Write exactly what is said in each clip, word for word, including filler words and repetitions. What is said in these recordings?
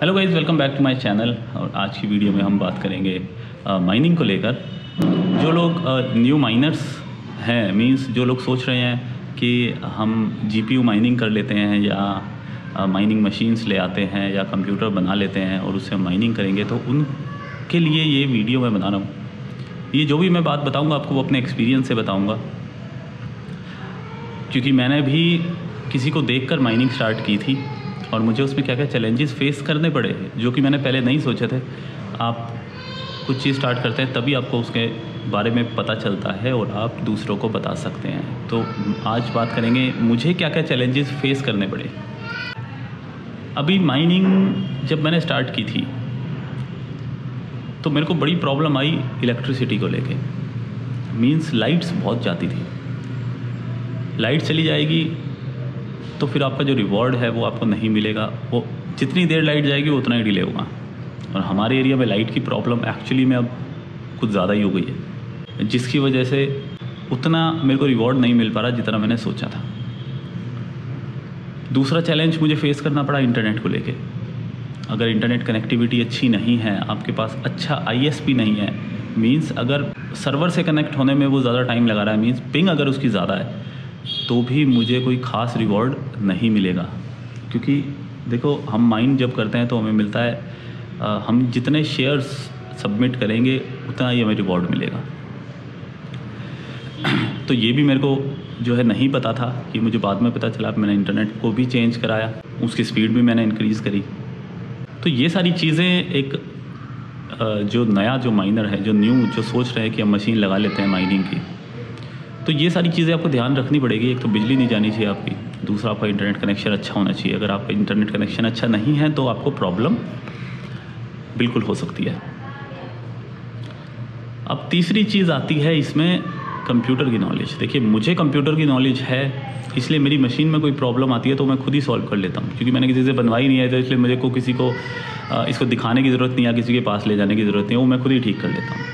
Hello guys, welcome back to my channel. और आज की वीडियो में हम बात करेंगे आ, माइनिंग को लेकर। जो लोग आ, न्यू माइनर्स हैं, मींस जो लोग सोच रहे हैं कि हम जीपीयू माइनिंग कर लेते हैं या आ, माइनिंग मशीन्स ले आते हैं या कंप्यूटर बना लेते हैं और उससे माइनिंग करेंगे, तो उनके लिए ये वीडियो मैं बना रहा हूँ। ये जो भी मैं बात बताऊँगा आपको वो अपने एक्सपीरियंस से बताऊँगा, क्योंकि मैंने भी किसी को देख कर माइनिंग स्टार्ट की थी और मुझे उसमें क्या क्या चैलेंजेस फेस करने पड़े जो कि मैंने पहले नहीं सोचे थे। आप कुछ चीज़ स्टार्ट करते हैं तभी आपको उसके बारे में पता चलता है और आप दूसरों को बता सकते हैं। तो आज बात करेंगे मुझे क्या क्या चैलेंजेस फेस करने पड़े। अभी माइनिंग जब मैंने स्टार्ट की थी तो मेरे को बड़ी प्रॉब्लम आई इलेक्ट्रिसिटी को लेके। मीन्स लाइट्स बहुत जाती थी, लाइट चली जाएगी तो फिर आपका जो रिवॉर्ड है वो आपको नहीं मिलेगा। वो जितनी देर लाइट जाएगी वो उतना ही डिले होगा। और हमारे एरिया में लाइट की प्रॉब्लम एक्चुअली में अब कुछ ज़्यादा ही हो गई है, जिसकी वजह से उतना मेरे को रिवॉर्ड नहीं मिल पा रहा जितना मैंने सोचा था। दूसरा चैलेंज मुझे फेस करना पड़ा इंटरनेट को लेके। अगर इंटरनेट कनेक्टिविटी अच्छी नहीं है, आपके पास अच्छा आई एस पी नहीं है, मीन्स अगर सर्वर से कनेक्ट होने में वो ज़्यादा टाइम लगा रहा है, मीन्स पिंग अगर उसकी ज़्यादा है, तो भी मुझे कोई ख़ास रिवॉर्ड नहीं मिलेगा। क्योंकि देखो, हम माइन जब करते हैं तो हमें मिलता है आ, हम जितने शेयर्स सबमिट करेंगे उतना ही हमें रिवॉर्ड मिलेगा। तो ये भी मेरे को जो है नहीं पता था, कि मुझे बाद में पता चला। मैंने इंटरनेट को भी चेंज कराया, उसकी स्पीड भी मैंने इंक्रीज़ करी। तो ये सारी चीज़ें एक आ, जो नया जो माइनर है, जो न्यू जो सोच रहे हैं कि हम मशीन लगा लेते हैं माइनिंग की, तो ये सारी चीज़ें आपको ध्यान रखनी पड़ेगी। एक तो बिजली नहीं जानी चाहिए आपकी, दूसरा आपका इंटरनेट कनेक्शन अच्छा होना चाहिए। अगर आपका इंटरनेट कनेक्शन अच्छा नहीं है तो आपको प्रॉब्लम बिल्कुल हो सकती है। अब तीसरी चीज़ आती है इसमें कंप्यूटर की नॉलेज। देखिए, मुझे कंप्यूटर की नॉलेज है, इसलिए मेरी मशीन में कोई प्रॉब्लम आती है तो मैं खुद ही सॉल्व कर लेता हूँ, क्योंकि मैंने किसी से बनवाई नहीं है। तो इसलिए मुझे को किसी को इसको दिखाने की ज़रूरत नहीं है, किसी के पास ले जाने की ज़रूरत नहीं है, वो मैं खुद ही ठीक कर लेता हूँ।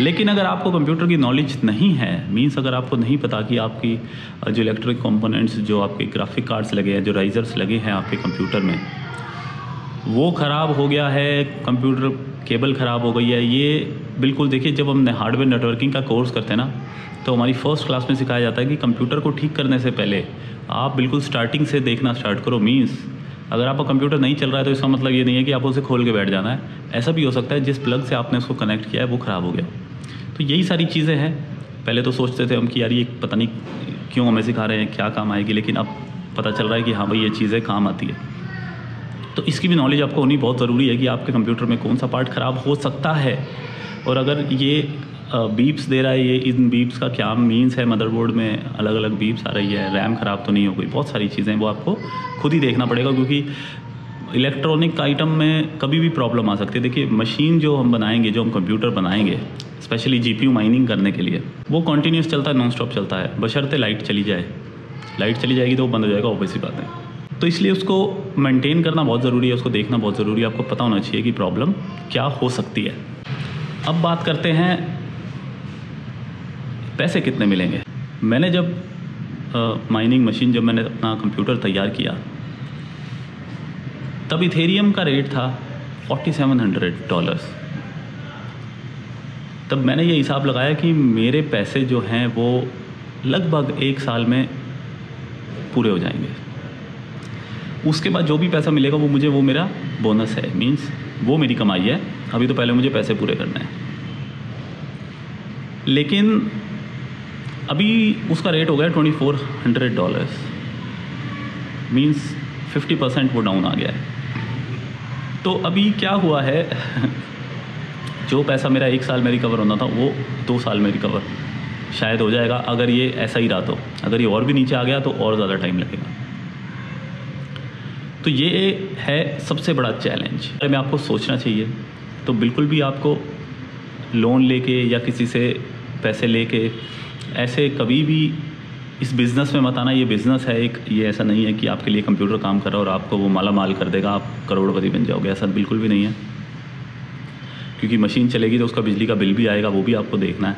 लेकिन अगर आपको कंप्यूटर की नॉलेज नहीं है, मींस अगर आपको नहीं पता कि आपकी जो इलेक्ट्रिक कंपोनेंट्स, जो आपके ग्राफिक कार्ड्स लगे हैं, जो राइजर्स लगे हैं आपके कंप्यूटर में, वो ख़राब हो गया है, कंप्यूटर केबल ख़राब हो गई है, ये बिल्कुल देखिए, जब हमने हार्डवेयर नेटवर्किंग का कोर्स करते हैं ना, तो हमारी फर्स्ट क्लास में सिखाया जाता है कि कंप्यूटर को ठीक करने से पहले आप बिल्कुल स्टार्टिंग से देखना स्टार्ट करो। मीन्स अगर आपका कंप्यूटर नहीं चल रहा है तो इसका मतलब ये नहीं है कि आपको उसे खोल के बैठ जाना है। ऐसा भी हो सकता है जिस प्लग से आपने उसको कनेक्ट किया है वो ख़राब हो गया। तो यही सारी चीज़ें हैं। पहले तो सोचते थे हम कि यार ये पता नहीं क्यों हमें सिखा रहे हैं, क्या काम आएगी, लेकिन अब पता चल रहा है कि हाँ भाई, ये चीज़ें काम आती है। तो इसकी भी नॉलेज आपको होनी बहुत ज़रूरी है कि आपके कंप्यूटर में कौन सा पार्ट ख़राब हो सकता है। और अगर ये बीप्स दे रहा है, ये इन बीप्स का क्या मीन्स है, मदरबोर्ड में अलग अलग बीप्स आ रही है, रैम ख़राब तो नहीं हो गई, बहुत सारी चीज़ें वो आपको खुद ही देखना पड़ेगा, क्योंकि इलेक्ट्रॉनिक आइटम में कभी भी प्रॉब्लम आ सकती है। देखिए, मशीन जो हम बनाएंगे, जो हम कंप्यूटर बनाएंगे, स्पेशली जीपीयू माइनिंग करने के लिए, वो कंटिन्यूस चलता है, नॉन स्टॉप चलता है, बशर्ते लाइट चली जाए। लाइट चली जाएगी तो वो बंद हो जाएगा, ऑब्वियस सी बात है। तो इसलिए उसको मेंटेन करना बहुत ज़रूरी है, उसको देखना बहुत ज़रूरी है। आपको पता होना चाहिए कि प्रॉब्लम क्या हो सकती है। अब बात करते हैं पैसे कितने मिलेंगे। मैंने जब आ, माइनिंग मशीन, जब मैंने अपना कंप्यूटर तैयार किया, तब इथेरियम का रेट था फोर्टी सेवन हंड्रेड डॉलर्स। तब मैंने ये हिसाब लगाया कि मेरे पैसे जो हैं वो लगभग एक साल में पूरे हो जाएंगे। उसके बाद जो भी पैसा मिलेगा वो मुझे, वो मेरा बोनस है, मींस वो मेरी कमाई है। अभी तो पहले मुझे पैसे पूरे करने हैं। लेकिन अभी उसका रेट हो गया twenty four hundred dollars, means fifty percent वो डाउन आ गया है। तो अभी क्या हुआ है, जो पैसा मेरा एक साल में रिकवर होना था वो दो साल में रिकवर शायद हो जाएगा, अगर ये ऐसा ही रहा तो। अगर ये और भी नीचे आ गया तो और ज़्यादा टाइम लगेगा। तो ये है सबसे बड़ा चैलेंज में आपको सोचना चाहिए। तो बिल्कुल भी आपको लोन लेके या किसी से पैसे लेके ऐसे कभी भी इस बिज़नेस में मत आना। ये बिज़नेस है एक, ये ऐसा नहीं है कि आपके लिए कंप्यूटर काम कर रहा है और आपको वो माला माल कर देगा, आप करोड़पति बन जाओगे, ऐसा बिल्कुल भी नहीं है। क्योंकि मशीन चलेगी तो उसका बिजली का बिल भी आएगा, वो भी आपको देखना है,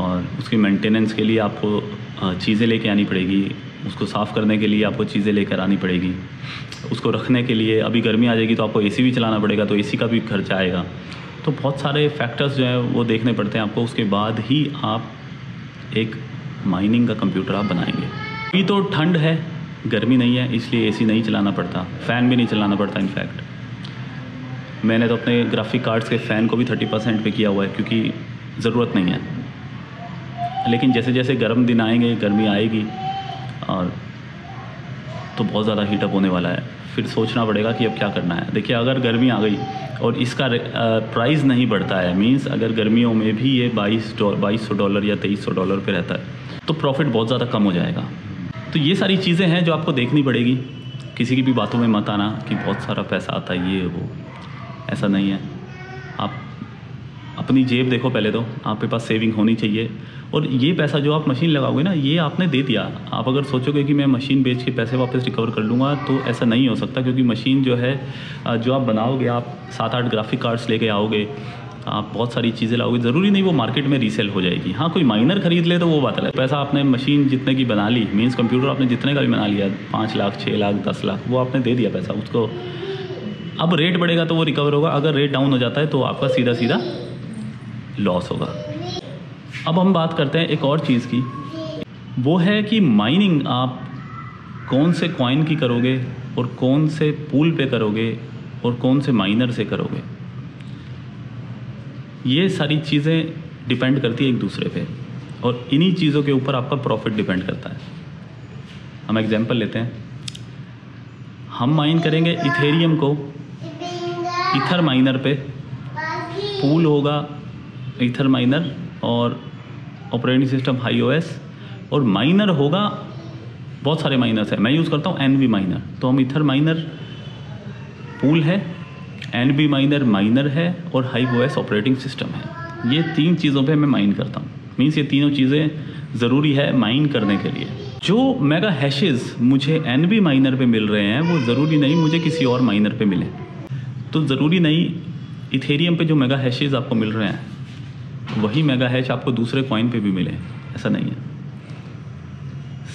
और उसकी मेंटेनेंस के लिए आपको चीज़ें लेके आनी पड़ेगी, उसको साफ़ करने के लिए आपको चीज़ें लेकर आनी पड़ेगी, उसको रखने के लिए अभी गर्मी आ जाएगी तो आपको एसी भी चलाना पड़ेगा, तो एसी का भी खर्चा आएगा। तो बहुत सारे फैक्टर्स जो हैं वो देखने पड़ते हैं आपको, उसके बाद ही आप एक माइनिंग का कंप्यूटर आप बनाएंगे। अभी तो ठंड है, गर्मी नहीं है, इसलिए एसी नहीं चलाना पड़ता, फ़ैन भी नहीं चलाना पड़ता। इनफैक्ट मैंने तो अपने ग्राफिक कार्ड्स के फ़ैन को भी थर्टी परसेंट पे किया हुआ है क्योंकि ज़रूरत नहीं है। लेकिन जैसे जैसे गर्म दिन आएंगे, गर्मी आएगी और तो बहुत ज़्यादा हीटअप होने वाला है, फिर सोचना पड़ेगा कि अब क्या करना है। देखिए, अगर गर्मी आ गई और इसका प्राइस नहीं बढ़ता है, मींस अगर गर्मियों में भी ये बाईस बाईस सौ डॉलर या तेईस सौ डॉलर पे रहता है, तो प्रॉफिट बहुत ज़्यादा कम हो जाएगा। तो ये सारी चीज़ें हैं जो आपको देखनी पड़ेगी। किसी की भी बातों में मत आना कि बहुत सारा पैसा आता है ये वो, ऐसा नहीं है। आप अपनी जेब देखो पहले, तो आपके पास सेविंग होनी चाहिए। और ये पैसा जो आप मशीन लगाओगे ना, ये आपने दे दिया। आप अगर सोचोगे कि मैं मशीन बेच के पैसे वापस रिकवर कर लूँगा, तो ऐसा नहीं हो सकता, क्योंकि मशीन जो है जो आप बनाओगे, आप सात आठ ग्राफिक कार्ड्स लेके आओगे, आप बहुत सारी चीज़ें लाओगे, ज़रूरी नहीं वो मार्केट में रीसेल हो जाएगी। हाँ, कोई माइनर ख़रीद ले तो वो बात है। पैसा आपने मशीन जितने की बना ली, मीन्स कंप्यूटर आपने जितने का भी बना लिया, पाँच लाख छः लाख दस लाख वो आपने दे दिया पैसा उसको। अब रेट बढ़ेगा तो वो रिकवर होगा, अगर रेट डाउन हो जाता है तो आपका सीधा सीधा लॉस होगा। अब हम बात करते हैं एक और चीज़ की, वो है कि माइनिंग आप कौन से कॉइन की करोगे और कौन से पूल पे करोगे और कौन से माइनर से करोगे। ये सारी चीज़ें डिपेंड करती है एक दूसरे पे और इन्हीं चीज़ों के ऊपर आपका प्रॉफिट डिपेंड करता है। हम एग्जांपल लेते हैं, हम माइन करेंगे इथेरियम को इथर माइनर पे, पूल होगा इथर माइनर और ऑपरेटिंग सिस्टम हाई ओएस, और माइनर होगा, बहुत सारे माइनर्स हैं, मैं यूज़ करता हूँ एन वी माइनर। तो हम इथर माइनर पूल है, एन वी माइनर माइनर है और हाइव ओएस ऑपरेटिंग सिस्टम है। ये तीन चीज़ों पे मैं माइन करता हूँ, मीन्स ये तीनों चीज़ें ज़रूरी है माइन करने के लिए। जो मेगा हैशेज़ मुझे एन वी माइनर पे मिल रहे हैं वो ज़रूरी नहीं मुझे किसी और माइनर पे मिले। तो ज़रूरी नहीं इथेरियम पे जो मेगा हैशेज़ आपको मिल रहे हैं वही मेगा हैश आपको दूसरे कॉइन पे भी मिले, ऐसा नहीं है।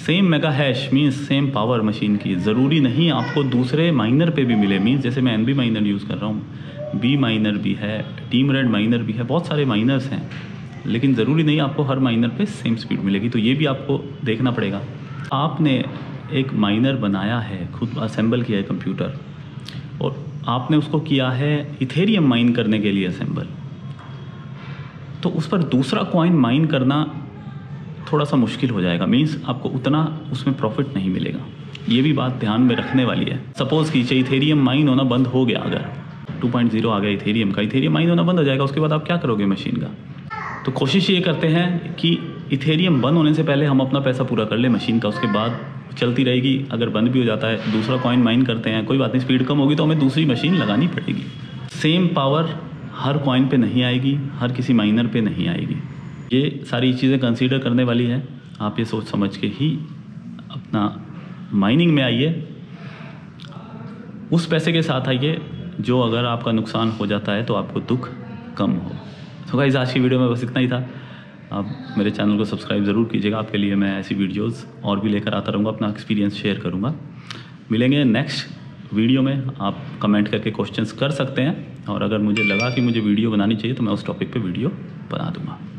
Same mega hash means same power machine की ज़रूरी नहीं आपको दूसरे माइनर पे भी मिले। मीन्स जैसे मैं एन बी माइनर यूज़ कर रहा हूँ, बी माइनर भी है, टीम रेड माइनर भी है, बहुत सारे माइनर्स हैं, लेकिन ज़रूरी नहीं आपको हर माइनर पे सेम स्पीड मिलेगी। तो ये भी आपको देखना पड़ेगा। आपने एक माइनर बनाया है, खुद असेंबल किया है कंप्यूटर, और आपने उसको किया है इथेरियम माइन करने के लिए असेंबल, तो उस पर दूसरा कॉइन माइन करना थोड़ा सा मुश्किल हो जाएगा। मीन्स आपको उतना उसमें प्रॉफिट नहीं मिलेगा। ये भी बात ध्यान में रखने वाली है। सपोज़ कीजिए इथेरियम माइन होना बंद हो गया, अगर टू पॉइंट ज़ीरो आ गया इथेरियम का, इथेरियम माइन होना बंद हो जाएगा, उसके बाद आप क्या करोगे मशीन का। तो कोशिश ये करते हैं कि इथेरियम बंद होने से पहले हम अपना पैसा पूरा कर लें मशीन का, उसके बाद चलती रहेगी। अगर बंद भी हो जाता है, दूसरा कॉइन माइन करते हैं, कोई बात नहीं, स्पीड कम होगी तो हमें दूसरी मशीन लगानी पड़ेगी। सेम पावर हर कॉइन पे नहीं आएगी, हर किसी माइनर पे नहीं आएगी। ये सारी चीज़ें कंसीडर करने वाली है। आप ये सोच समझ के ही अपना माइनिंग में आइए, उस पैसे के साथ आइए जो अगर आपका नुकसान हो जाता है तो आपको दुख कम हो। तो गाइस, आज की वीडियो में बस इतना ही था। आप मेरे चैनल को सब्सक्राइब ज़रूर कीजिएगा, आपके लिए मैं ऐसी वीडियोज़ और भी लेकर आता रहूँगा, अपना एक्सपीरियंस शेयर करूँगा। मिलेंगे नेक्स्ट वीडियो में। आप कमेंट करके क्वेश्चंस कर सकते हैं, और अगर मुझे लगा कि मुझे वीडियो बनानी चाहिए तो मैं उस टॉपिक पे वीडियो बना दूंगा।